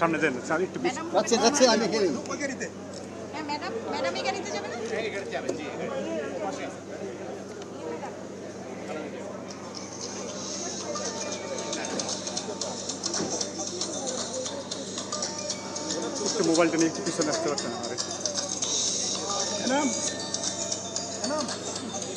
সামনে দেন স্যার একটু আচ্ছা আচ্ছা আমি করি হ্যাঁ ম্যাডাম ম্যাডাম এখানে নিতে যাবেন না এই করতে যাবেন জি পাশে আছে একটু মোবাইলটা নিয়ে একটু পিছনে আসতে পারতেন আরে ম্যাডাম ম্যাডাম